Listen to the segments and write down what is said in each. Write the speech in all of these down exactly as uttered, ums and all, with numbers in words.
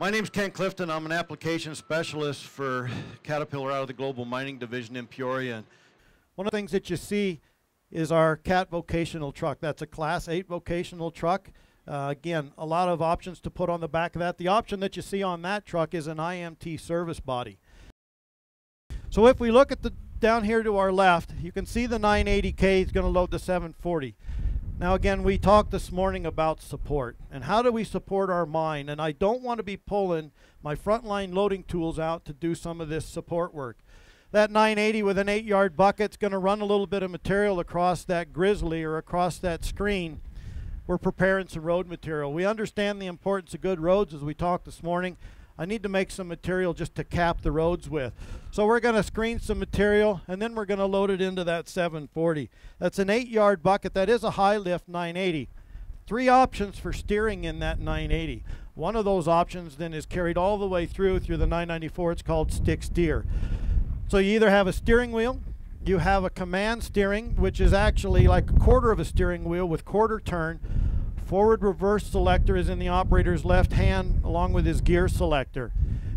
My name's Ken Clifton. I'm an application specialist for Caterpillar out of the Global Mining Division in Peoria. One of the things that you see is our Cat vocational truck. That's a Class eight vocational truck. Uh, again, a lot of options to put on the back of that. The option that you see on that truck is an I M T service body. So if we look at the down here to our left, you can see the nine eighty K is going to load the seven forty. Now again, we talked this morning about support and how do we support our mine, and I don't want to be pulling my frontline loading tools out to do some of this support work. That nine eighty with an eight yard bucket's going to run a little bit of material across that grizzly or across that screen. We're preparing some road material. We understand the importance of good roads, as we talked this morning. I need to make some material just to cap the roads with. So we're going to screen some material, and then we're going to load it into that seven forty. That's an eight yard bucket. That is a high lift nine eighty. Three options for steering in that nine eighty. One of those options then is carried all the way through through the nine ninety-four. It's called stick steer. So you either have a steering wheel, you have a command steering, which is actually like a quarter of a steering wheel with quarter turn. Forward reverse selector is in the operator's left hand along with his gear selector.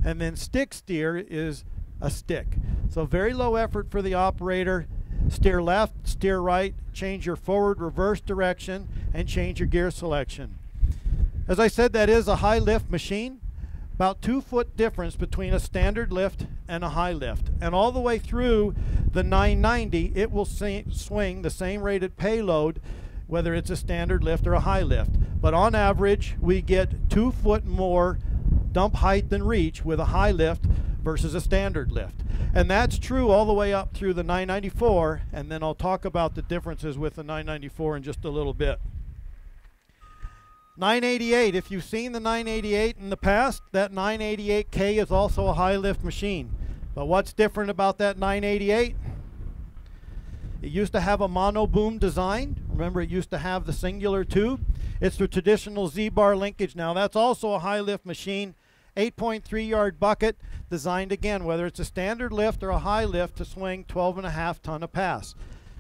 And then stick steer is a stick. So very low effort for the operator. Steer left, steer right, change your forward reverse direction, and change your gear selection. As I said, that is a high lift machine. About two foot difference between a standard lift and a high lift. And all the way through the nine ninety, it will swing the same rated payload whether it's a standard lift or a high lift. But on average, we get two foot more dump height than reach with a high lift versus a standard lift. And that's true all the way up through the nine ninety-four, and then I'll talk about the differences with the nine ninety-four in just a little bit. nine eighty-eight, if you've seen the nine eighty-eight in the past, that nine eighty-eight K is also a high lift machine. But what's different about that nine eighty-eight? It used to have a mono boom design. Remember, it used to have the singular tube. It's the traditional Z-bar linkage now. That's also a high lift machine. eight point three yard bucket, designed again, whether it's a standard lift or a high lift, to swing twelve and a half ton of pass.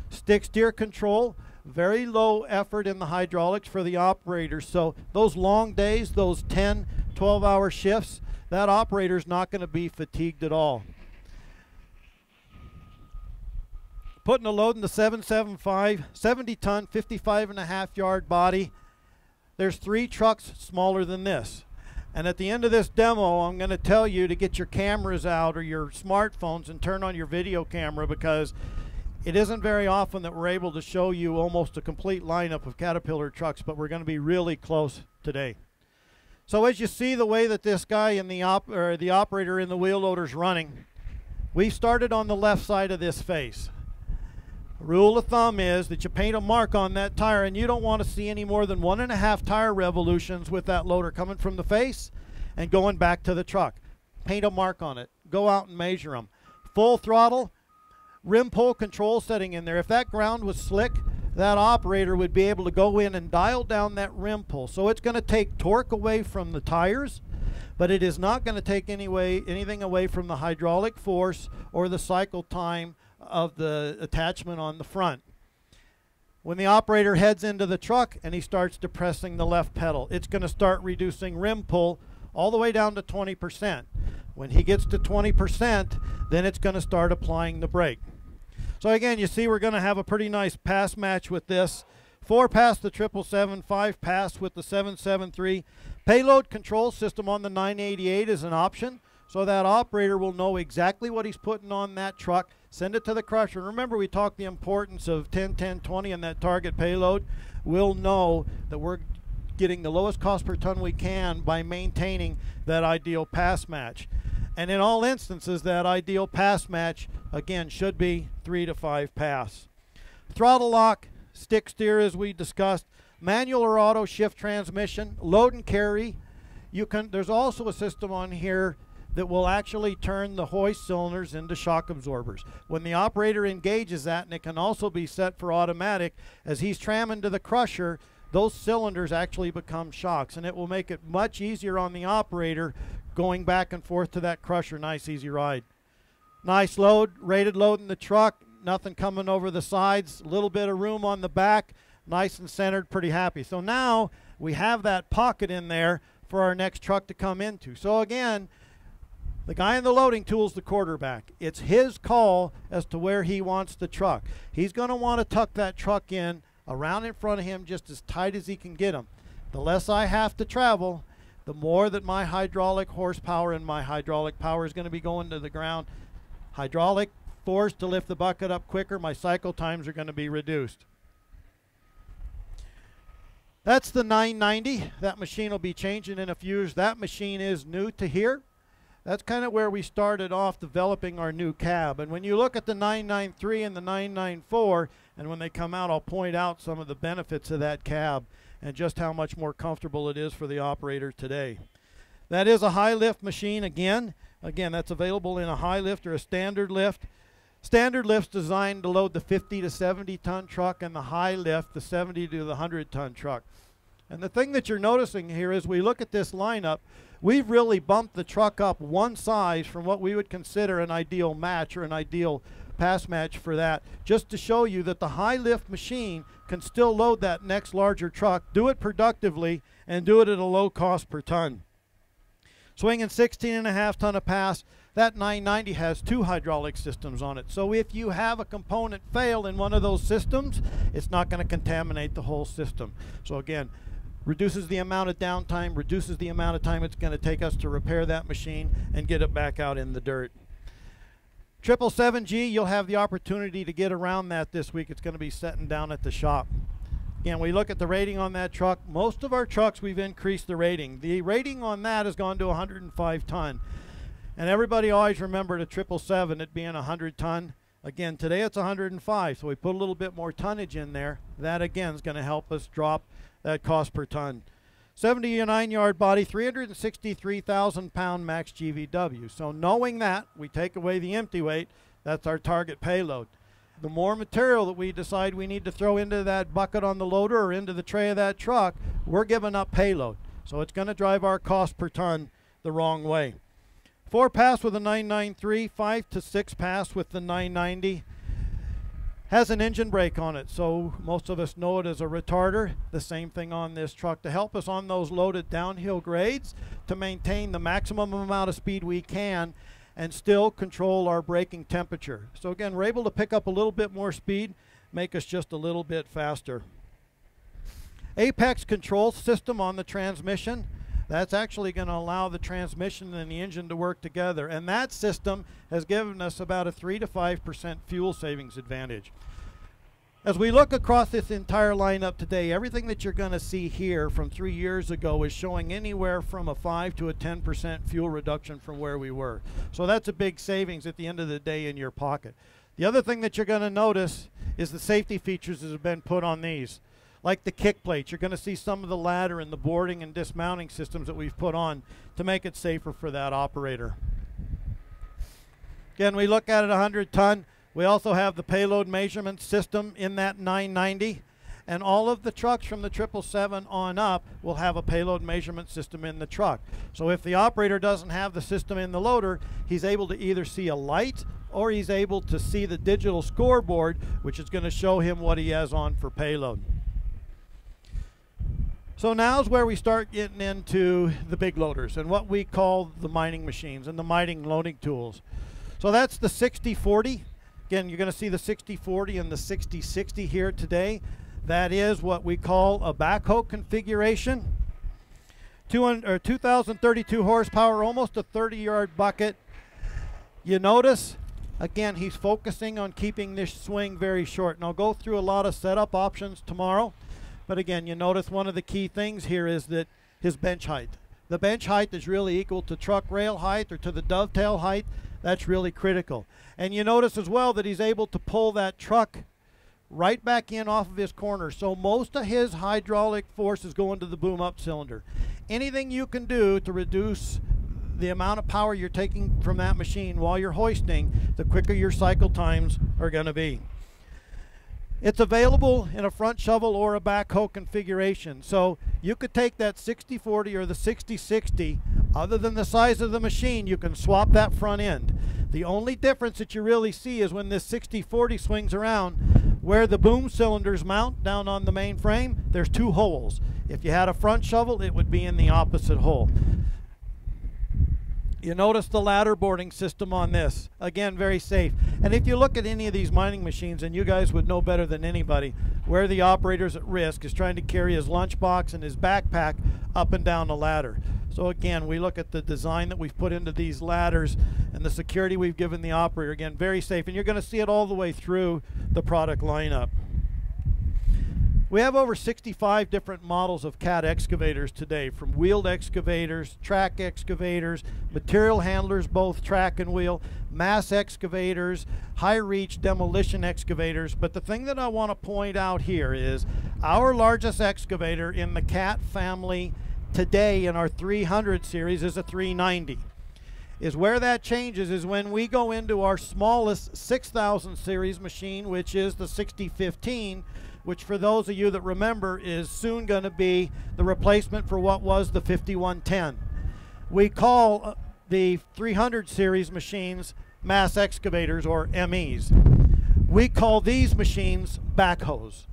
Stick steer control, very low effort in the hydraulics for the operator. So those long days, those ten, twelve hour shifts, that operator's not going to be fatigued at all. Putting a load in the seven seventy-five, seventy ton, fifty-five and a half yard body. There's three trucks smaller than this. And at the end of this demo, I'm going to tell you to get your cameras out or your smartphones and turn on your video camera, because it isn't very often that we're able to show you almost a complete lineup of Caterpillar trucks, but we're going to be really close today. So as you see the way that this guy in the op or the operator in the wheel loader's running, we started on the left side of this face. Rule of thumb is that you paint a mark on that tire, and you don't want to see any more than one and a half tire revolutions with that loader coming from the face and going back to the truck. Paint a mark on it. Go out and measure them. Full throttle, rim pull control setting in there. If that ground was slick, that operator would be able to go in and dial down that rim pull. So it's going to take torque away from the tires, but it is not going to take any way, anything away from the hydraulic force or the cycle time of the attachment on the front. When the operator heads into the truck and he starts depressing the left pedal, it's going to start reducing rim pull all the way down to twenty percent. When he gets to twenty percent, then it's going to start applying the brake. So again, you see we're going to have a pretty nice pass match with this. Four pass the triple seven, five pass with the seven seventy-three. Payload control system on the nine eighty-eight is an option, so that operator will know exactly what he's putting on that truck, send it to the crusher. And remember, we talked the importance of ten, ten, twenty and that target payload. We'll know that we're getting the lowest cost per ton we can by maintaining that ideal pass match. And in all instances, that ideal pass match, again, should be three to five pass. Throttle lock, stick steer as we discussed, manual or auto shift transmission, load and carry. You can, there's also a system on here that will actually turn the hoist cylinders into shock absorbers. When the operator engages that, and it can also be set for automatic, as he's tramming to the crusher, those cylinders actually become shocks, and it will make it much easier on the operator going back and forth to that crusher. Nice, easy ride. Nice load, rated load in the truck, nothing coming over the sides, a little bit of room on the back, nice and centered, pretty happy. So now we have that pocket in there for our next truck to come into. So again, the guy in the loading tool's the quarterback. It's his call as to where he wants the truck. He's going to want to tuck that truck in around in front of him just as tight as he can get him. The less I have to travel, the more that my hydraulic horsepower and my hydraulic power is going to be going to the ground. Hydraulic force to lift the bucket up quicker, my cycle times are going to be reduced. That's the nine ninety. That machine will be changing in a few years. That machine is new to here. That's kind of where we started off developing our new cab. And when you look at the nine ninety-three and the nine ninety-four, and when they come out, I'll point out some of the benefits of that cab and just how much more comfortable it is for the operator today. That is a high lift machine again. Again, that's available in a high lift or a standard lift. Standard lift's designed to load the fifty to seventy ton truck, and the high lift, the seventy to the one hundred ton truck. And the thing that you're noticing here is we look at this lineup, we've really bumped the truck up one size from what we would consider an ideal match or an ideal pass match for that, just to show you that the high lift machine can still load that next larger truck, do it productively, and do it at a low cost per ton. Swinging sixteen and a half ton of pass, that nine ninety has two hydraulic systems on it. So if you have a component fail in one of those systems, it's not going to contaminate the whole system. So again, reduces the amount of downtime, reduces the amount of time it's going to take us to repair that machine and get it back out in the dirt. triple seven G, you'll have the opportunity to get around that this week. It's going to be setting down at the shop. Again, we look at the rating on that truck. Most of our trucks, we've increased the rating. The rating on that has gone to one hundred five ton. And everybody always remembered a triple seven, it being one hundred ton. Again, today it's one hundred five, so we put a little bit more tonnage in there. That, again, is going to help us drop that cost per ton. seventy-nine yard body, three hundred sixty-three thousand pound max G V W. So knowing that, we take away the empty weight. That's our target payload. The more material that we decide we need to throw into that bucket on the loader or into the tray of that truck, we're giving up payload. So it's going to drive our cost per ton the wrong way. Four pass with a nine ninety-three, five to six pass with the nine ninety. Has an engine brake on it, so most of us know it as a retarder. The same thing on this truck to help us on those loaded downhill grades to maintain the maximum amount of speed we can and still control our braking temperature. So again, we're able to pick up a little bit more speed, make us just a little bit faster. Apex control system on the transmission. That's actually going to allow the transmission and the engine to work together. And that system has given us about a three to five percent fuel savings advantage. As we look across this entire lineup today, everything that you're going to see here from three years ago is showing anywhere from a five to a ten percent fuel reduction from where we were. So that's a big savings at the end of the day in your pocket. The other thing that you're going to notice is the safety features that have been put on these. Like the kick plates, you're going to see some of the ladder and the boarding and dismounting systems that we've put on to make it safer for that operator. Again, we look at it one hundred ton. We also have the payload measurement system in that nine ninety. And all of the trucks from the triple seven on up will have a payload measurement system in the truck. So if the operator doesn't have the system in the loader, he's able to either see a light or he's able to see the digital scoreboard, which is going to show him what he has on for payload. So now's where we start getting into the big loaders and what we call the mining machines and the mining loading tools. So that's the sixty forty. Again, you're going to see the sixty forty and the sixty sixty here today. That is what we call a backhoe configuration. two thousand thirty-two horsepower, almost a thirty yard bucket. You notice, again, he's focusing on keeping this swing very short. And I'll go through a lot of setup options tomorrow. But again, you notice one of the key things here is that his bench height. The bench height is really equal to truck rail height or to the dovetail height. That's really critical. And you notice as well that he's able to pull that truck right back in off of his corner. So most of his hydraulic force is going to the boom up cylinder. Anything you can do to reduce the amount of power you're taking from that machine while you're hoisting, the quicker your cycle times are going to be. It's available in a front shovel or a backhoe configuration. So you could take that sixty forty or the sixty sixty. Other than the size of the machine, you can swap that front end. The only difference that you really see is when this sixty forty swings around, where the boom cylinders mount down on the main frame, there's two holes. If you had a front shovel, it would be in the opposite hole. You notice the ladder boarding system on this. Again, very safe. And if you look at any of these mining machines, and you guys would know better than anybody, where the operator's at risk is trying to carry his lunchbox and his backpack up and down the ladder. So again, we look at the design that we've put into these ladders and the security we've given the operator. Again, very safe. And you're going to see it all the way through the product lineup. We have over sixty-five different models of Cat excavators today, from wheeled excavators, track excavators, material handlers, both track and wheel, mass excavators, high-reach demolition excavators. But the thing that I want to point out here is our largest excavator in the Cat family today in our three hundred series is a three ninety. Is where that changes is when we go into our smallest six thousand series machine, which is the sixty fifteen, which for those of you that remember is soon going to be the replacement for what was the fifty-one ten. We call the three hundred series machines mass excavators, or M Es. We call these machines backhoes.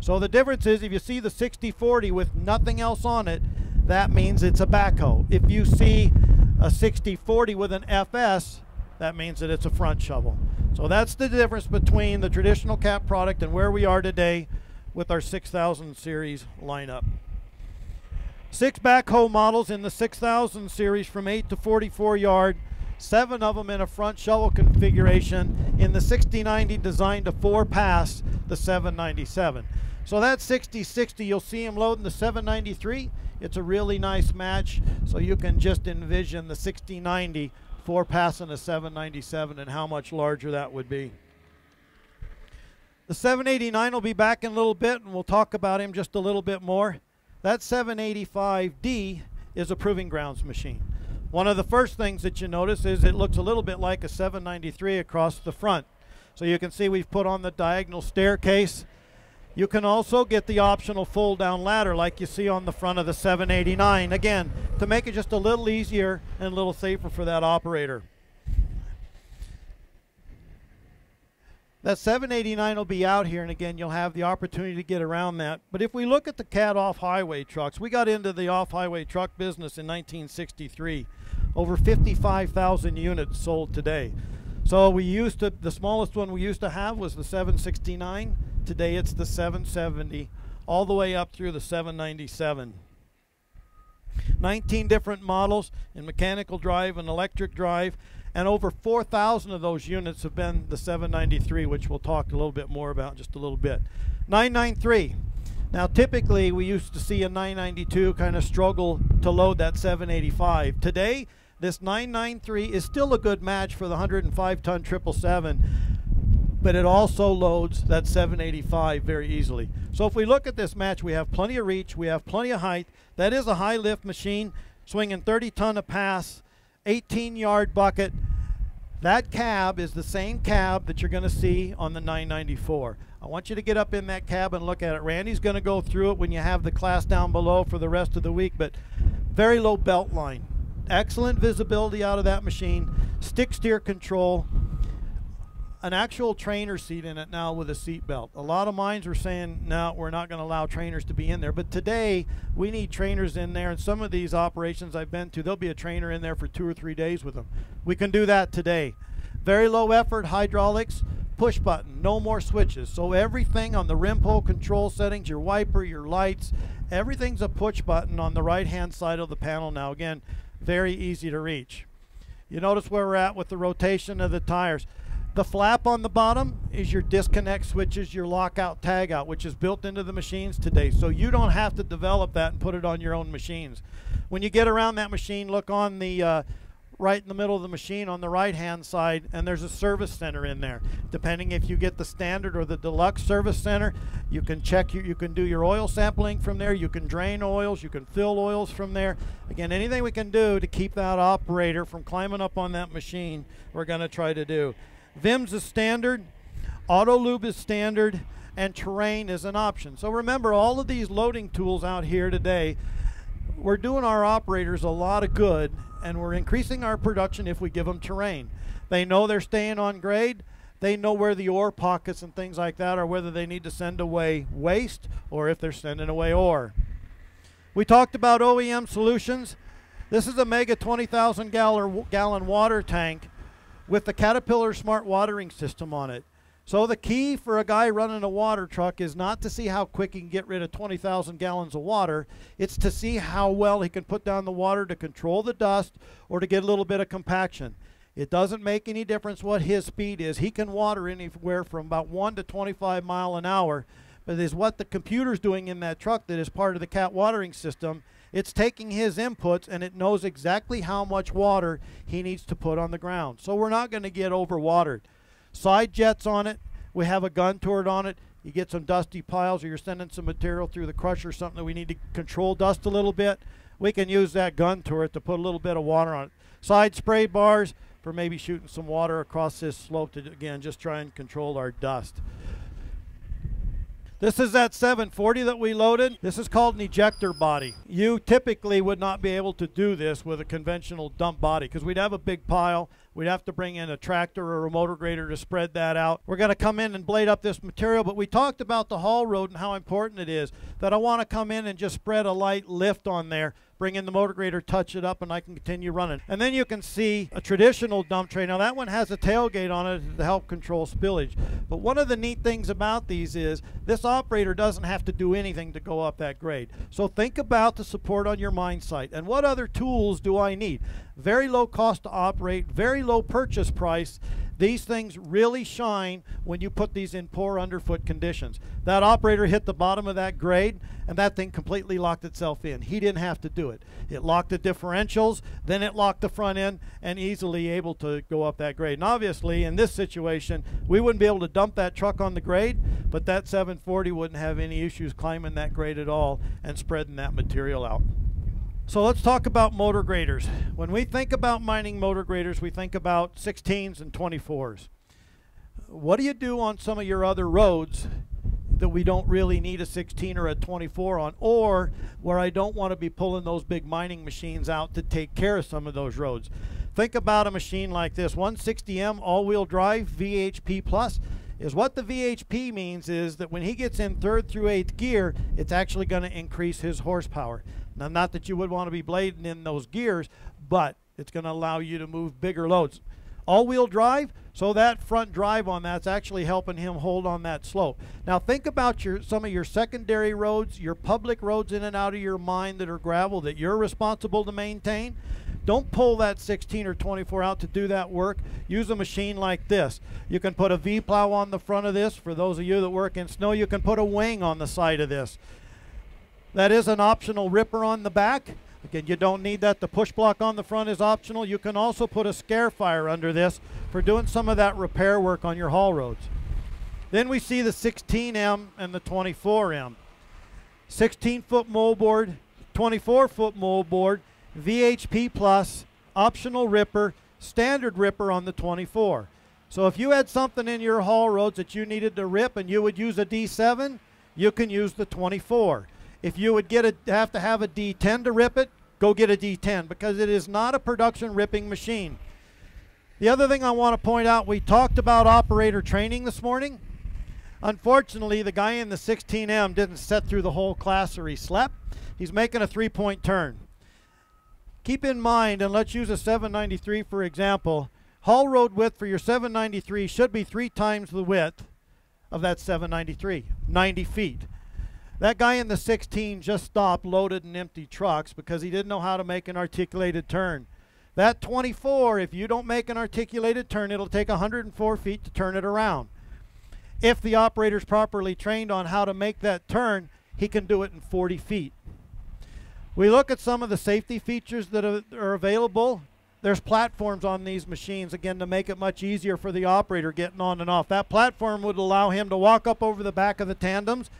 So the difference is, if you see the sixty forty with nothing else on it, that means it's a backhoe. If you see a sixty forty with an F S, that means that it's a front shovel. So that's the difference between the traditional Cat product and where we are today with our six thousand series lineup. Six backhoe models in the six thousand series from eight to forty-four yard, seven of them in a front shovel configuration. In the sixty ninety designed to four pass the seven ninety-seven. So that sixty sixty, you'll see him loading the seven ninety-three. It's a really nice match, so you can just envision the sixty ninety for passing a seven ninety-seven and how much larger that would be. The seven eighty-nine will be back in a little bit, and we'll talk about him just a little bit more. That seven eighty-five D is a proving grounds machine. One of the first things that you notice is it looks a little bit like a seven ninety-three across the front. So you can see we've put on the diagonal staircase. You can also get the optional fold-down ladder like you see on the front of the seven eighty-nine, again, to make it just a little easier and a little safer for that operator. That seven eighty-nine will be out here, and again, you'll have the opportunity to get around that. But if we look at the Cat off-highway trucks, we got into the off-highway truck business in nineteen sixty-three. Over fifty-five thousand units sold today. So we used to, the smallest one we used to have was the seven sixty-nine. Today it's the seven seventy, all the way up through the seven ninety-seven. nineteen different models in mechanical drive and electric drive, and over four thousand of those units have been the seven ninety-three, which we'll talk a little bit more about in just a little bit. nine ninety-three. Now typically we used to see a nine ninety-two kind of struggle to load that seven eighty-five. Today this nine ninety-three is still a good match for the one hundred five ton triple seven. But it also loads that seven eighty-five very easily. So if we look at this match, we have plenty of reach, we have plenty of height. That is a high lift machine, swinging thirty ton a pass, eighteen yard bucket. That cab is the same cab that you're gonna see on the nine ninety-four. I want you to get up in that cab and look at it. Randy's gonna go through it when you have the class down below for the rest of the week, but very low belt line. Excellent visibility out of that machine, stick steer control, an actual trainer seat in it now with a seat belt. A lot of mines were saying, no, we're not going to allow trainers to be in there. But today, we need trainers in there. And some of these operations I've been to, there'll be a trainer in there for two or three days with them. We can do that today. Very low effort hydraulics, push button, no more switches. So everything on the rim pole control settings, your wiper, your lights, everything's a push button on the right-hand side of the panel now. Again, very easy to reach. You notice where we're at with the rotation of the tires. The flap on the bottom is your disconnect switches, your lockout tagout, which is built into the machines today. So you don't have to develop that and put it on your own machines. When you get around that machine, look on the uh, right in the middle of the machine on the right-hand side, and there's a service center in there. Depending if you get the standard or the deluxe service center, you can check, you, you can do your oil sampling from there, you can drain oils, you can fill oils from there. Again, anything we can do to keep that operator from climbing up on that machine, we're gonna try to do. V I M S is standard, auto lube is standard, and terrain is an option. So remember, all of these loading tools out here today, we're doing our operators a lot of good, and we're increasing our production if we give them terrain. They know they're staying on grade, they know where the ore pockets and things like that are, whether they need to send away waste or if they're sending away ore. We talked about O E M solutions. This is a mega twenty thousand gallon water tank with the Caterpillar smart watering system on it. So the key for a guy running a water truck is not to see how quick he can get rid of twenty thousand gallons of water. It's to see how well he can put down the water to control the dust or to get a little bit of compaction. It doesn't make any difference what his speed is. He can water anywhere from about one to twenty-five mile an hour. But it is what the computer's doing in that truck that is part of the Cat watering system. It's taking his inputs and it knows exactly how much water he needs to put on the ground. So we're not going to get overwatered. Side jets on it. We have a gun turret on it. You get some dusty piles or you're sending some material through the crusher or something that we need to control dust a little bit. We can use that gun turret to put a little bit of water on it. Side spray bars for maybe shooting some water across this slope to, again, just try and control our dust. This is that seven forty that we loaded. This is called an ejector body. You typically would not be able to do this with a conventional dump body because we'd have a big pile. We'd have to bring in a tractor or a motor grader to spread that out. We're going to come in and blade up this material, but we talked about the haul road and how important it is that I want to come in and just spread a light lift on there, bring in the motor grader, touch it up, and I can continue running. And then you can see a traditional dump tray. Now that one has a tailgate on it to help control spillage. But one of the neat things about these is this operator doesn't have to do anything to go up that grade. So think about the support on your mine site and what other tools do I need? Very low cost to operate, very low purchase price. These things really shine when you put these in poor underfoot conditions. That operator hit the bottom of that grade and that thing completely locked itself in. He didn't have to do it. It locked the differentials, then it locked the front end and easily able to go up that grade. And obviously in this situation, we wouldn't be able to dump that truck on the grade, but that seven forty wouldn't have any issues climbing that grade at all and spreading that material out. So let's talk about motor graders. When we think about mining motor graders, we think about sixteens and twenty-fours. What do you do on some of your other roads that we don't really need a sixteen or a twenty-four on, or where I don't want to be pulling those big mining machines out to take care of some of those roads? Think about a machine like this, one sixty M all-wheel drive V H P plus. Is what the V H P means is that when he gets in third through eighth gear, it's actually going to increase his horsepower. Now, not that you would want to be blading in those gears, but it's going to allow you to move bigger loads. All-wheel drive, so that front drive on that's actually helping him hold on that slope. Now think about your some of your secondary roads, your public roads in and out of your mine that are gravel that you're responsible to maintain. Don't pull that sixteen or twenty-four out to do that work. Use a machine like this. You can put a V-plow on the front of this. For those of you that work in snow, you can put a wing on the side of this. That is an optional ripper on the back. Again, you don't need that. The push block on the front is optional. You can also put a scare fire under this for doing some of that repair work on your haul roads. Then we see the sixteen M and the twenty-four M. sixteen foot moldboard, twenty-four foot moldboard, V H P plus, optional ripper, standard ripper on the twenty-four. So if you had something in your haul roads that you needed to rip and you would use a D seven, you can use the twenty-four. If you would get a, have to have a D ten to rip it, go get a D ten because it is not a production ripping machine. The other thing I want to point out, we talked about operator training this morning. Unfortunately, the guy in the sixteen M didn't set through the whole class or he slept. He's making a three-point turn. Keep in mind, and let's use a seven ninety-three for example, haul road width for your seven ninety-three should be three times the width of that seven ninety-three, ninety feet. That guy in the sixteen just stopped, loaded and empty trucks because he didn't know how to make an articulated turn. That twenty-four, if you don't make an articulated turn, it'll take one hundred four feet to turn it around. If the operator's properly trained on how to make that turn, he can do it in forty feet. We look at some of the safety features that are available. There's platforms on these machines, again, to make it much easier for the operator getting on and off. That platform would allow him to walk up over the back of the tandems,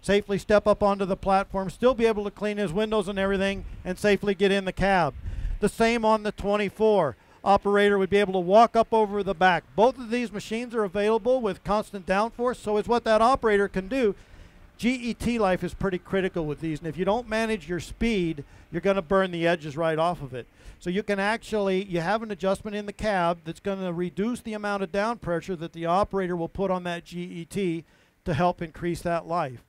safely step up onto the platform, still be able to clean his windows and everything, and safely get in the cab. The same on the twenty-four. Operator would be able to walk up over the back. Both of these machines are available with constant downforce, so it's what that operator can do. G E T life is pretty critical with these, and if you don't manage your speed, you're going to burn the edges right off of it. So you can actually, you have an adjustment in the cab that's going to reduce the amount of down pressure that the operator will put on that G E T to help increase that life.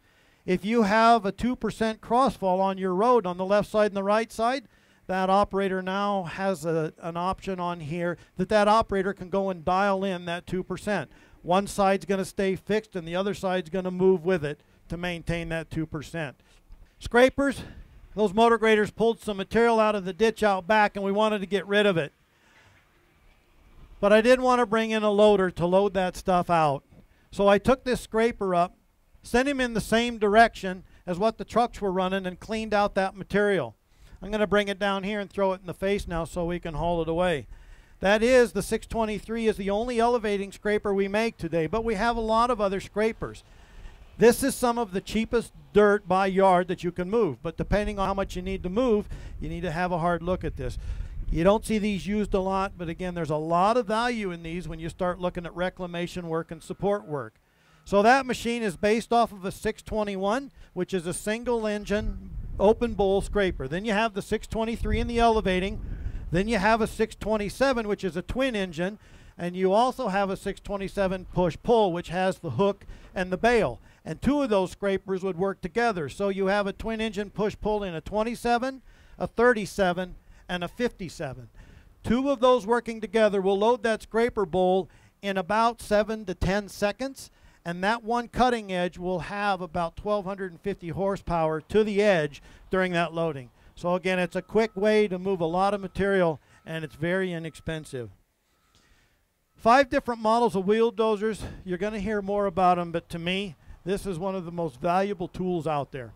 If you have a two percent crossfall on your road on the left side and the right side, that operator now has a, an option on here that that operator can go and dial in that two percent. One side's going to stay fixed and the other side's going to move with it to maintain that two percent. Scrapers, those motor graders pulled some material out of the ditch out back and we wanted to get rid of it. But I did want to bring in a loader to load that stuff out. So I took this scraper up, sent him in the same direction as what the trucks were running and cleaned out that material. I'm going to bring it down here and throw it in the face now so we can haul it away. That is, the six twenty-three is the only elevating scraper we make today, but we have a lot of other scrapers. This is some of the cheapest dirt by yard that you can move, but depending on how much you need to move, you need to have a hard look at this. You don't see these used a lot, but again, there's a lot of value in these when you start looking at reclamation work and support work. So that machine is based off of a six twenty-one, which is a single engine open bowl scraper. Then you have the six twenty-three in the elevating. Then you have a six twenty-seven, which is a twin engine. And you also have a six twenty-seven push-pull, which has the hook and the bale. And two of those scrapers would work together. So you have a twin engine push-pull in a twenty-seven, a thirty-seven, and a fifty-seven. Two of those working together will load that scraper bowl in about seven to ten seconds. And that one cutting edge will have about twelve fifty horsepower to the edge during that loading. So again, it's a quick way to move a lot of material and it's very inexpensive. Five different models of wheel dozers. You're going to hear more about them, but to me, this is one of the most valuable tools out there.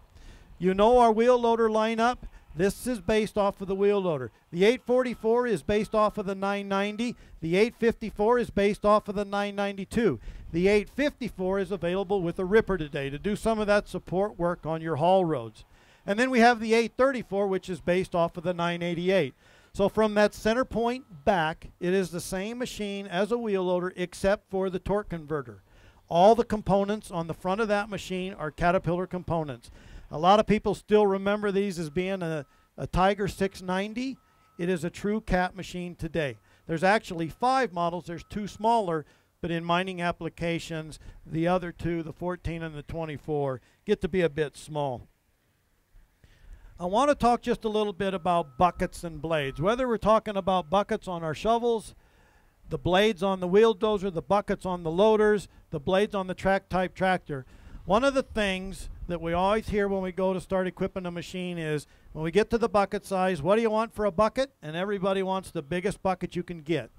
You know our wheel loader lineup. This is based off of the wheel loader. The eight forty-four is based off of the nine ninety. The eight fifty-four is based off of the nine ninety-two. The eight fifty-four is available with a ripper today to do some of that support work on your haul roads. And then we have the eight thirty-four, which is based off of the nine eighty-eight. So from that center point back, it is the same machine as a wheel loader except for the torque converter. All the components on the front of that machine are Caterpillar components. A lot of people still remember these as being a, a Tiger six ninety. It is a true Cat machine today. There's actually five models. There's two smaller, but in mining applications, the other two, the fourteen and the twenty-four, get to be a bit small. I want to talk just a little bit about buckets and blades. Whether we're talking about buckets on our shovels, the blades on the wheel dozer, the buckets on the loaders, the blades on the track-type tractor. One of the things that we always hear when we go to start equipping a machine is, when we get to the bucket size, what do you want for a bucket? And everybody wants the biggest bucket you can get.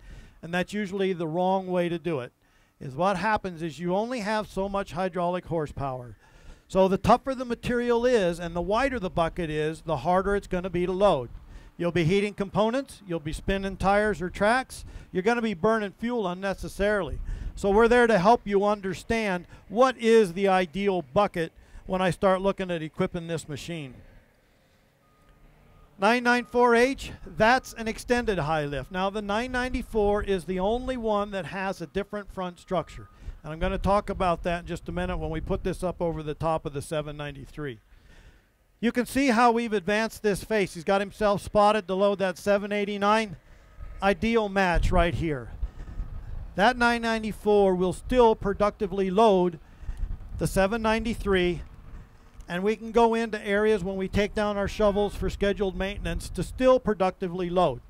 And that's usually the wrong way to do it. Is what happens is you only have so much hydraulic horsepower. So the tougher the material is and the wider the bucket is, the harder it's going to be to load. You'll be heating components, you'll be spinning tires or tracks, you're going to be burning fuel unnecessarily. So we're there to help you understand what is the ideal bucket when I start looking at equipping this machine. nine ninety-four H, that's an extended high lift. Now the nine ninety-four is the only one that has a different front structure. And I'm going to talk about that in just a minute when we put this up over the top of the seven ninety-three. You can see how we've advanced this face. He's got himself spotted to load that seven eighty-nine. Ideal match right here. That nine ninety-four will still productively load the seven ninety-three, and we can go into areas when we take down our shovels for scheduled maintenance to still productively load.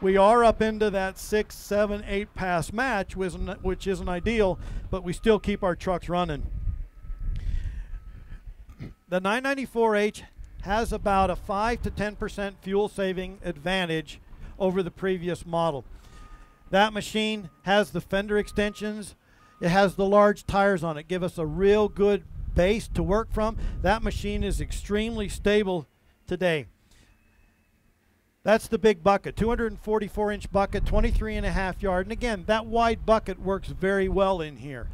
We are up into that six, seven, eight pass match, which isn't, which isn't ideal, but we still keep our trucks running. The nine ninety-four H has about a five to ten percent fuel saving advantage over the previous model. That machine has the fender extensions. It has the large tires on it. Give us a real good base to work from. That machine is extremely stable today. That's the big bucket, two forty-four inch bucket, twenty-three and a half yard. And again, that wide bucket works very well in here.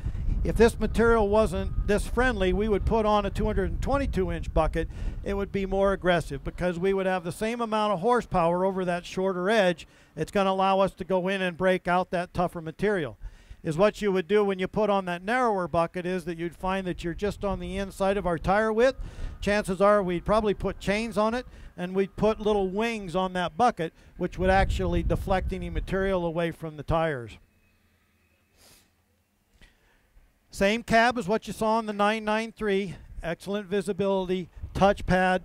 If this material wasn't this friendly, we would put on a two twenty-two inch bucket. It would be more aggressive because we would have the same amount of horsepower over that shorter edge. It's going to allow us to go in and break out that tougher material. Is what you would do when you put on that narrower bucket is that you'd find that you're just on the inside of our tire width. Chances are we'd probably put chains on it and we'd put little wings on that bucket, which would actually deflect any material away from the tires. Same cab as what you saw on the nine ninety-three, excellent visibility, touchpad,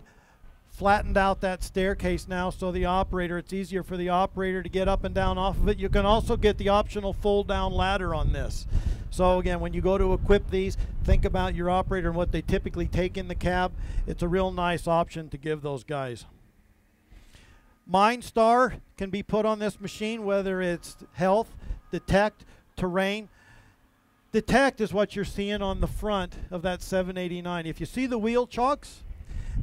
flattened out that staircase now, so the operator, it's easier for the operator to get up and down off of it. You can also get the optional fold down ladder on this. So again, when you go to equip these, think about your operator and what they typically take in the cab. It's a real nice option to give those guys. MineStar can be put on this machine, whether it's health, detect, terrain. Detect is what you're seeing on the front of that seven eighty-nine. If you see the wheel chocks,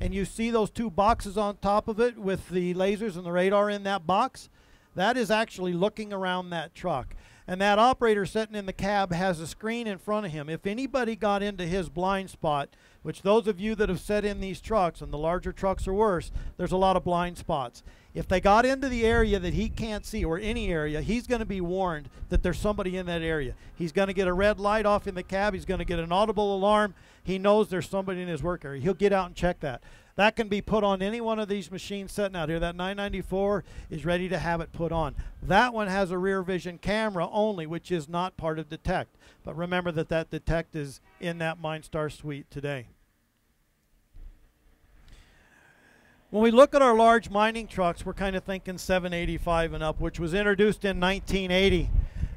and you see those two boxes on top of it with the lasers and the radar in that box, that is actually looking around that truck. And that operator sitting in the cab has a screen in front of him. If anybody got into his blind spot, which those of you that have sat in these trucks, and the larger trucks are worse, there's a lot of blind spots. If they got into the area that he can't see, or any area, he's going to be warned that there's somebody in that area. He's going to get a red light off in the cab. He's going to get an audible alarm. He knows there's somebody in his work area. He'll get out and check that. That can be put on any one of these machines sitting out here. That nine ninety-four is ready to have it put on. That one has a rear vision camera only, which is not part of Detect. But remember that that Detect is in that MineStar suite today. When we look at our large mining trucks, we're kind of thinking seven eighty-five and up, which was introduced in nineteen eighty.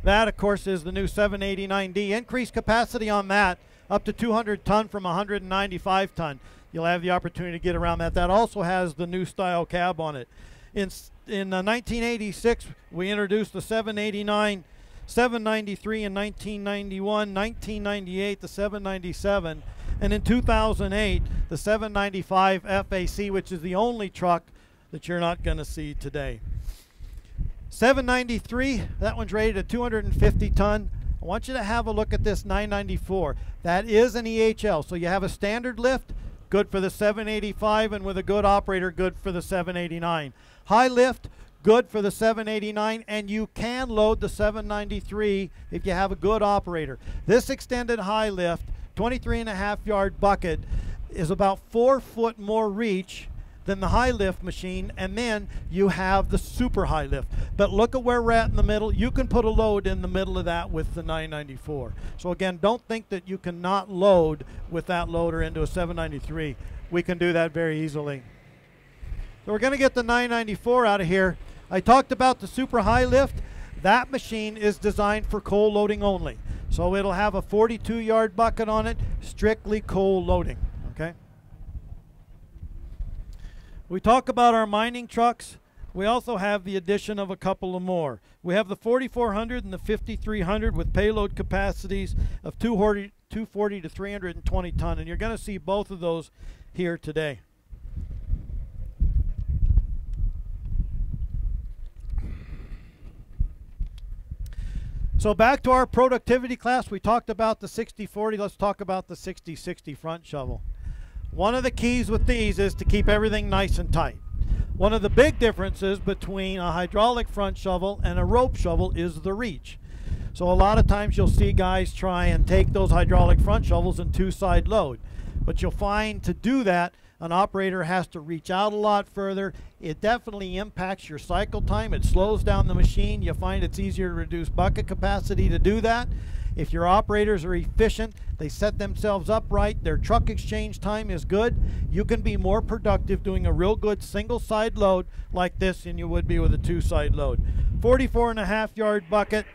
That, of course, is the new seven eighty-nine D. Increased capacity on that up to two hundred ton from one hundred ninety-five ton. You'll have the opportunity to get around that. That also has the new style cab on it. In, in uh, nineteen eighty-six, we introduced the seven eighty-nine, seven ninety-three in nineteen ninety-one, nineteen ninety-eight, the seven ninety-seven, and in two thousand eight, the seven ninety-five F A C, which is the only truck that you're not going to see today. seven ninety-three, that one's rated at two hundred fifty ton. I want you to have a look at this nine ninety-four. That is an E H L, so you have a standard lift, good for the seven eighty-five, and with a good operator, good for the seven eighty-nine. High lift, good for the seven eighty-nine, and you can load the seven ninety-three if you have a good operator. This extended high lift, twenty-three and a half yard bucket, is about four foot more reach than the high lift machine, and then you have the super high lift. But look at where we're at in the middle. You can put a load in the middle of that with the nine ninety-four. So again, don't think that you cannot load with that loader into a seven ninety-three. We can do that very easily. So we're gonna get the nine ninety-four out of here. I talked about the super high lift. That machine is designed for coal loading only. So it'll have a forty-two yard bucket on it, strictly coal loading, okay? We talk about our mining trucks. We also have the addition of a couple of more. We have the forty-four hundred and the fifty-three hundred with payload capacities of two forty to three hundred twenty ton, and you're gonna see both of those here today. So back to our productivity class. We talked about the sixty forty, let's talk about the sixty sixty front shovel. One of the keys with these is to keep everything nice and tight. One of the big differences between a hydraulic front shovel and a rope shovel is the reach. So a lot of times you'll see guys try and take those hydraulic front shovels and two side load. But you'll find to do that, an operator has to reach out a lot further. It definitely impacts your cycle time. It slows down the machine. You find it's easier to reduce bucket capacity to do that. If your operators are efficient, they set themselves up right, their truck exchange time is good, you can be more productive doing a real good single side load like this than you would be with a two side load. forty-four and a half yard bucket.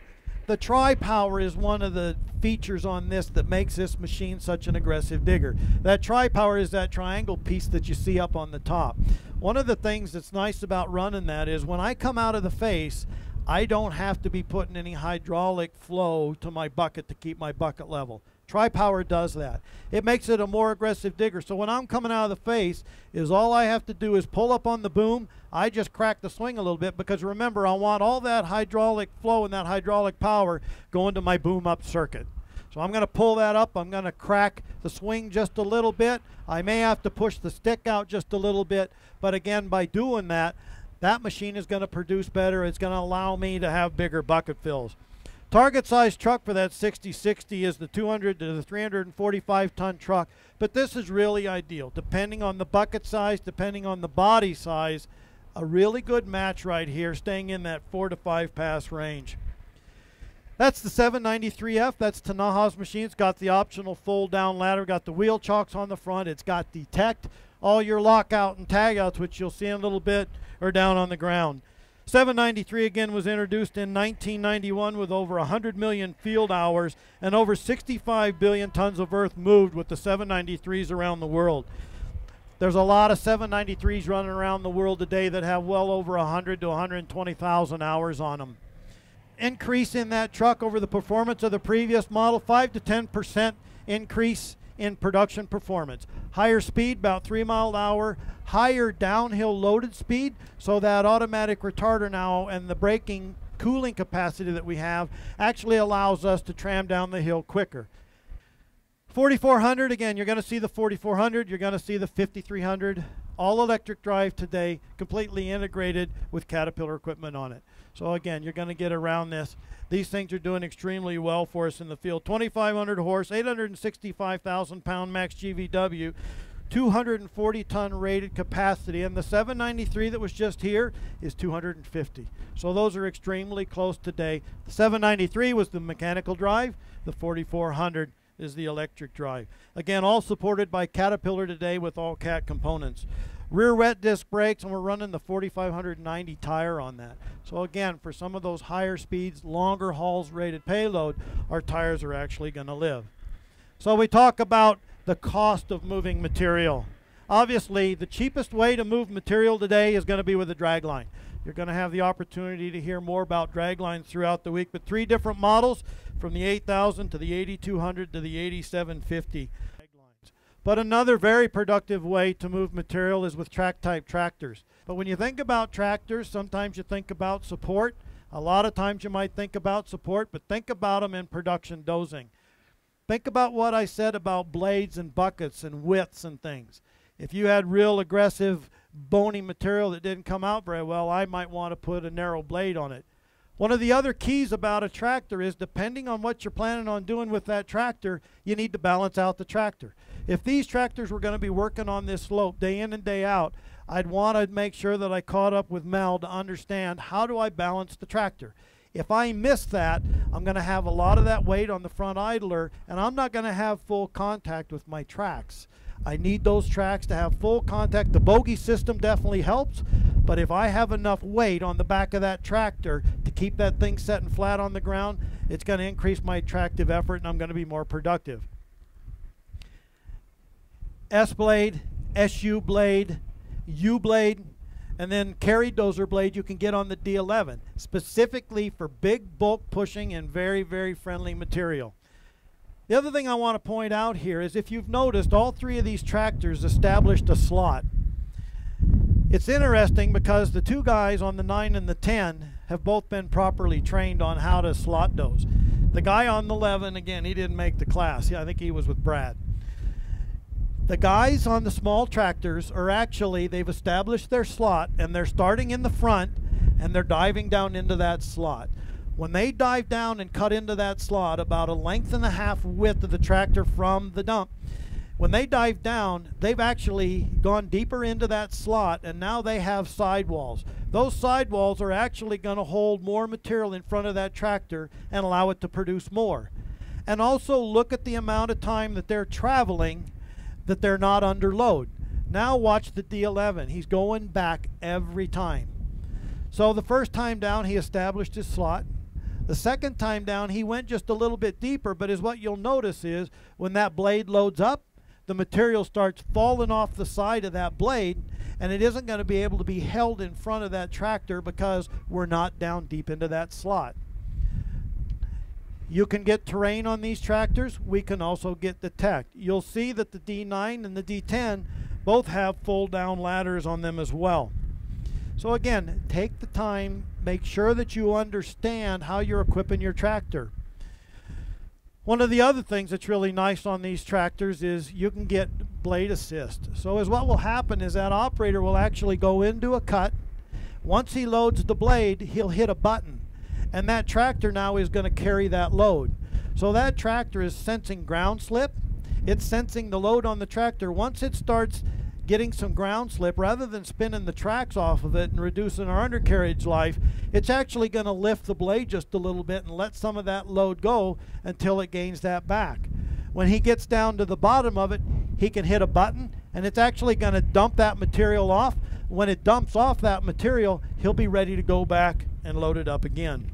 The TriPower is one of the features on this that makes this machine such an aggressive digger. That TriPower is that triangle piece that you see up on the top. One of the things that's nice about running that is when I come out of the face, I don't have to be putting any hydraulic flow to my bucket to keep my bucket level. TriPower does that. It makes it a more aggressive digger. So when I'm coming out of the face, is all I have to do is pull up on the boom. I just crack the swing a little bit because remember, I want all that hydraulic flow and that hydraulic power going to my boom up circuit. So I'm gonna pull that up, I'm gonna crack the swing just a little bit. I may have to push the stick out just a little bit, but again, by doing that, that machine is going to produce better. It's going to allow me to have bigger bucket fills. Target size truck for that sixty sixty is the two hundred to the three hundred forty-five ton truck, but this is really ideal. Depending on the bucket size, depending on the body size, a really good match right here, staying in that four to five pass range. That's the seven ninety-three F. That's Tanaha's machine. It's got the optional fold-down ladder. Got the wheel chocks on the front. It's got Detect. All your lockout and tagouts, which you'll see in a little bit, are down on the ground. seven ninety-three, again, was introduced in nineteen ninety-one with over one hundred million field hours and over sixty-five billion tons of earth moved with the seven ninety-threes around the world. There's a lot of seven ninety-threes running around the world today that have well over one hundred to one hundred twenty thousand hours on them. Increase in that truck over the performance of the previous model, five to ten percent increase in production performance. Higher speed, about three mile an hour, higher downhill loaded speed, so that automatic retarder now and the braking cooling capacity that we have actually allows us to tram down the hill quicker. forty-four hundred, again, you're going to see the forty-four hundred, you're going to see the fifty-three hundred, all electric drive today, completely integrated with Caterpillar equipment on it. So again, you're going to get around this. These things are doing extremely well for us in the field. twenty-five hundred horse, eight hundred sixty-five thousand pound max G V W, two hundred forty ton rated capacity, and the seven ninety-three that was just here is two hundred fifty. So those are extremely close today. The seven ninety-three was the mechanical drive, the forty-four hundred is the electric drive. Again, all supported by Caterpillar today with all Cat components. Rear wet disc brakes, and we're running the forty-five ninety tire on that. So again, for some of those higher speeds, longer hauls rated payload, our tires are actually going to live. So we talk about the cost of moving material. Obviously, the cheapest way to move material today is going to be with a dragline. You're going to have the opportunity to hear more about draglines throughout the week, but three different models from the eight thousand to the eighty-two hundred to the eighty-seven fifty. But another very productive way to move material is with track-type tractors. But when you think about tractors, sometimes you think about support. A lot of times you might think about support, but think about them in production dozing. Think about what I said about blades and buckets and widths and things. If you had real aggressive bony material that didn't come out very well, I might want to put a narrow blade on it. One of the other keys about a tractor is, depending on what you're planning on doing with that tractor, you need to balance out the tractor. If these tractors were going to be working on this slope day in and day out, I'd want to make sure that I caught up with Mal to understand, how do I balance the tractor? If I miss that, I'm going to have a lot of that weight on the front idler, and I'm not going to have full contact with my tracks. I need those tracks to have full contact. The bogey system definitely helps, but if I have enough weight on the back of that tractor to keep that thing set and flat on the ground, it's going to increase my tractive effort and I'm going to be more productive. S-blade, S U blade, U-blade, and then carry dozer blade you can get on the D eleven, specifically for big bulk pushing and very, very friendly material. The other thing I want to point out here is, if you've noticed, all three of these tractors established a slot. It's interesting because the two guys on the nine and the ten have both been properly trained on how to slot doze. The guy on the eleven, again, he didn't make the class. Yeah, I think he was with Brad. The guys on the small tractors are actually, they've established their slot, and they're starting in the front, and they're diving down into that slot. When they dive down and cut into that slot, about a length and a half width of the tractor from the dump, when they dive down, they've actually gone deeper into that slot, and now they have sidewalls. Those sidewalls are actually going to hold more material in front of that tractor and allow it to produce more. And also look at the amount of time that they're traveling, that they're not under load. Now watch the D eleven. He's going back every time. So the first time down, he established his slot. The second time down, he went just a little bit deeper, but is what you'll notice is, when that blade loads up, the material starts falling off the side of that blade, and it isn't going to be able to be held in front of that tractor because we're not down deep into that slot. You can get terrain on these tractors. We can also get Detect. You'll see that the D nine and the D ten both have fold-down ladders on them as well. So again, take the time, make sure that you understand how you're equipping your tractor. One of the other things that's really nice on these tractors is you can get blade assist. So is what will happen is that operator will actually go into a cut. Once he loads the blade, he'll hit a button, and that tractor now is going to carry that load. So that tractor is sensing ground slip. It's sensing the load on the tractor. Once it starts getting some ground slip, rather than spinning the tracks off of it and reducing our undercarriage life, it's actually going to lift the blade just a little bit and let some of that load go until it gains that back. When he gets down to the bottom of it, he can hit a button and it's actually going to dump that material off. When it dumps off that material, he'll be ready to go back and load it up again.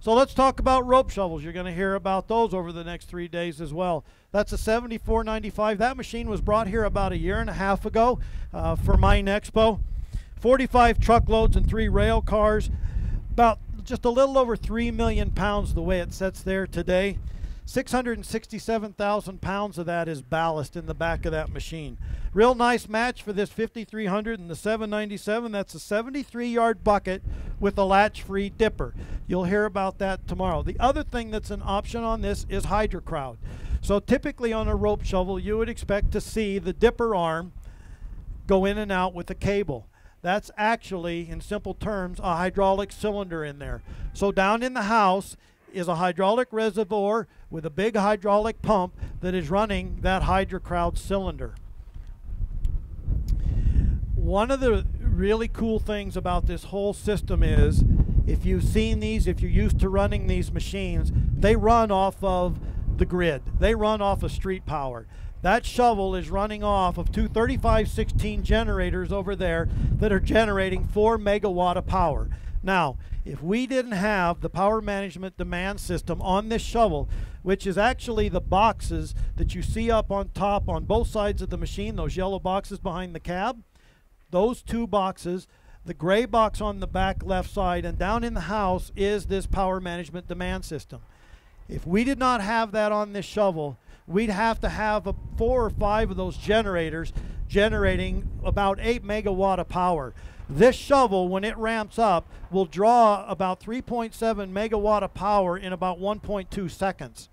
So let's talk about rope shovels. You're going to hear about those over the next three days as well. That's a seventy-four ninety-five. That machine was brought here about a year and a half ago uh, for Mine Expo. forty-five truckloads and three rail cars. About just a little over three million pounds the way it sits there today. six hundred sixty-seven thousand pounds of that is ballast in the back of that machine. Real nice match for this fifty-three hundred and the seven ninety-seven. That's a seventy-three yard bucket with a latch-free dipper. You'll hear about that tomorrow. The other thing that's an option on this is HydroCrowd. So typically on a rope shovel, you would expect to see the dipper arm go in and out with a cable. That's actually, in simple terms, a hydraulic cylinder in there. So down in the house is a hydraulic reservoir with a big hydraulic pump that is running that HydroCrowd cylinder. One of the really cool things about this whole system is, if you've seen these, if you're used to running these machines, they run off of the grid. They run off of street power. That shovel is running off of two thirty-five sixteen generators over there that are generating four megawatt of power. Now, if we didn't have the power management demand system on this shovel, which is actually the boxes that you see up on top on both sides of the machine, those yellow boxes behind the cab, those two boxes, the gray box on the back left side, and down in the house is this power management demand system. If we did not have that on this shovel, we'd have to have a four or five of those generators generating about eight megawatt of power. This shovel, when it ramps up, will draw about three point seven megawatt of power in about one point two seconds.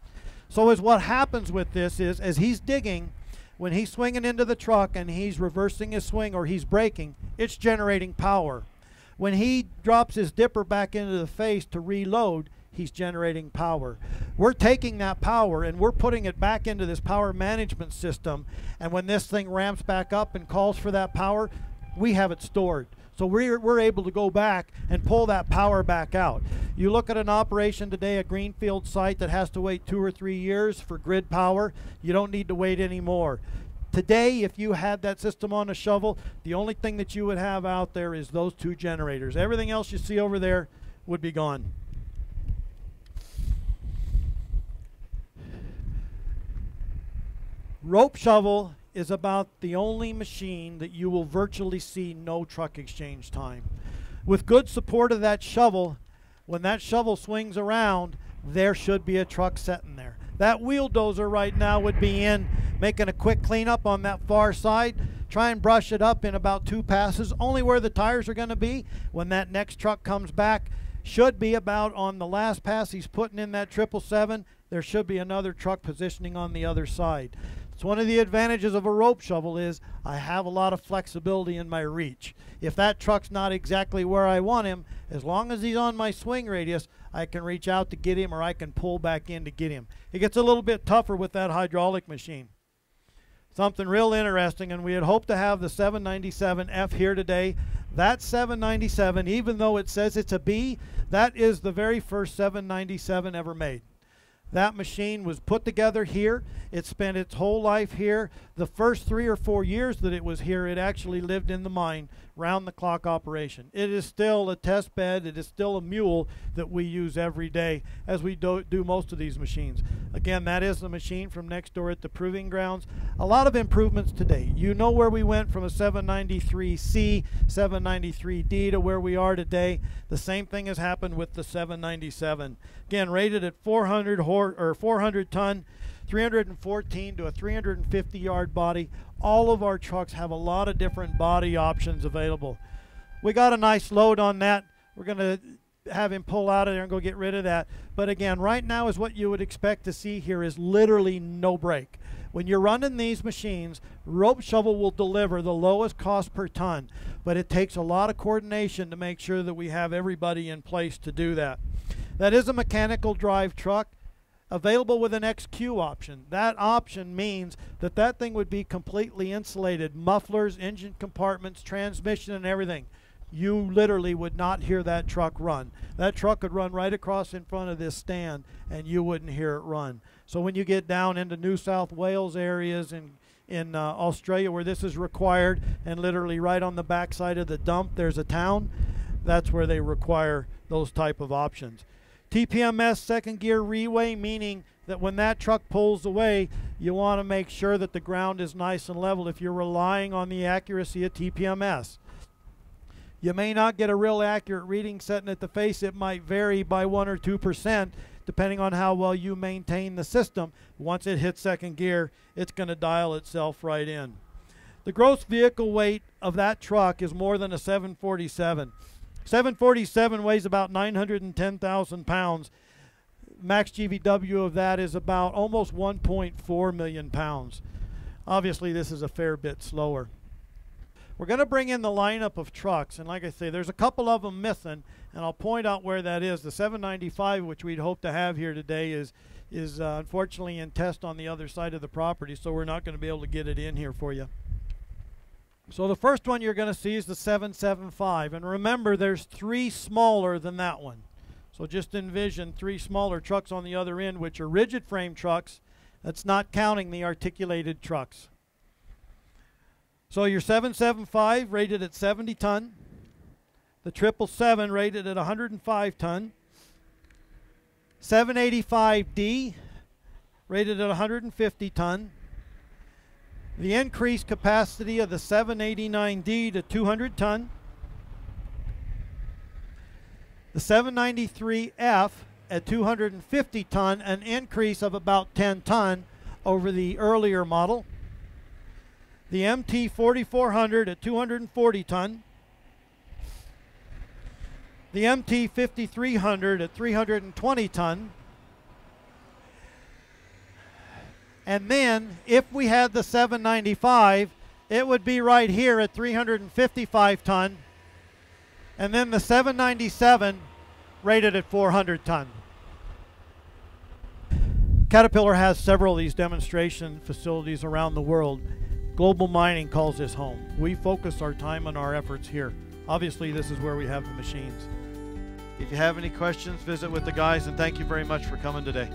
So is what happens with this is, as he's digging, when he's swinging into the truck and he's reversing his swing or he's braking, it's generating power. When he drops his dipper back into the face to reload, he's generating power. We're taking that power and we're putting it back into this power management system, and when this thing ramps back up and calls for that power, we have it stored. So we're, we're able to go back and pull that power back out. You look at an operation today, a greenfield site that has to wait two or three years for grid power, you don't need to wait anymore. Today, if you had that system on a shovel, the only thing that you would have out there is those two generators. Everything else you see over there would be gone. Rope shovel is about the only machine that you will virtually see no truck exchange time. With good support of that shovel, when that shovel swings around, there should be a truck sitting there. That wheel dozer right now would be in, making a quick cleanup on that far side, try and brush it up in about two passes, only where the tires are going to be. When that next truck comes back, should be about on the last pass he's putting in that triple seven, there should be another truck positioning on the other side. It's one of the advantages of a rope shovel is I have a lot of flexibility in my reach. If that truck's not exactly where I want him, as long as he's on my swing radius, I can reach out to get him or I can pull back in to get him. It gets a little bit tougher with that hydraulic machine. Something real interesting, and we had hoped to have the seven ninety-seven F here today. That seven ninety-seven, even though it says it's a B, that is the very first seven ninety-seven ever made. That machine was put together here. It spent its whole life here. The first three or four years that it was here, it actually lived in the mine, round-the-clock operation. It is still a test bed. It is still a mule that we use every day, as we do, do most of these machines. Again, that is the machine from next door at the Proving Grounds. A lot of improvements today. You know where we went from a seven ninety-three C, seven ninety-three D to where we are today. The same thing has happened with the seven ninety-seven. Again, rated at four hundred horsepower, or four hundred ton, three hundred fourteen to a three hundred fifty yard body. All of our trucks have a lot of different body options available. We got a nice load on that. We're going to have him pull out of there and go get rid of that. But again, right now is what you would expect to see here is literally no break. When you're running these machines, rope shovel will deliver the lowest cost per ton, but it takes a lot of coordination to make sure that we have everybody in place to do that. That is a mechanical drive truck. available with an X Q option. That option means that that thing would be completely insulated, mufflers, engine compartments, transmission, and everything. You literally would not hear that truck run. That truck could run right across in front of this stand and you wouldn't hear it run. So when you get down into New South Wales areas and in uh, Australia where this is required, and literally right on the backside of the dump there's a town, that's where they require those type of options. T P M S second gear reway, meaning that when that truck pulls away, you want to make sure that the ground is nice and level if you're relying on the accuracy of T P M S. You may not get a real accurate reading setting at the face. It might vary by one or two percent depending on how well you maintain the system. Once it hits second gear, it's going to dial itself right in. The gross vehicle weight of that truck is more than a seven forty-seven. seven forty-seven weighs about nine hundred ten thousand pounds. Max G V W of that is about almost one point four million pounds. Obviously, this is a fair bit slower. We're going to bring in the lineup of trucks, and like I say, there's a couple of them missing, and I'll point out where that is. The seven ninety-five, which we'd hope to have here today, is, is uh, unfortunately in test on the other side of the property, so we're not going to be able to get it in here for you. So the first one you're going to see is the seven seventy-five, and remember there's three smaller than that one. So just envision three smaller trucks on the other end, which are rigid frame trucks. That's not counting the articulated trucks. So your seven seventy-five rated at seventy ton, the triple seven rated at one hundred five ton, seven eighty-five D rated at one hundred fifty ton, the increased capacity of the seven eighty-nine D to two hundred ton, the seven ninety-three F at two hundred fifty ton, an increase of about ten ton over the earlier model, the M T forty-four hundred at two hundred forty ton, the M T fifty-three hundred at three hundred twenty ton, and then if we had the seven ninety-five, it would be right here at three hundred fifty-five ton, and then the seven ninety-seven rated at four hundred ton. Caterpillar has several of these demonstration facilities around the world. Global Mining calls this home. We focus our time and our efforts here. Obviously, this is where we have the machines. If you have any questions, visit with the guys, and thank you very much for coming today.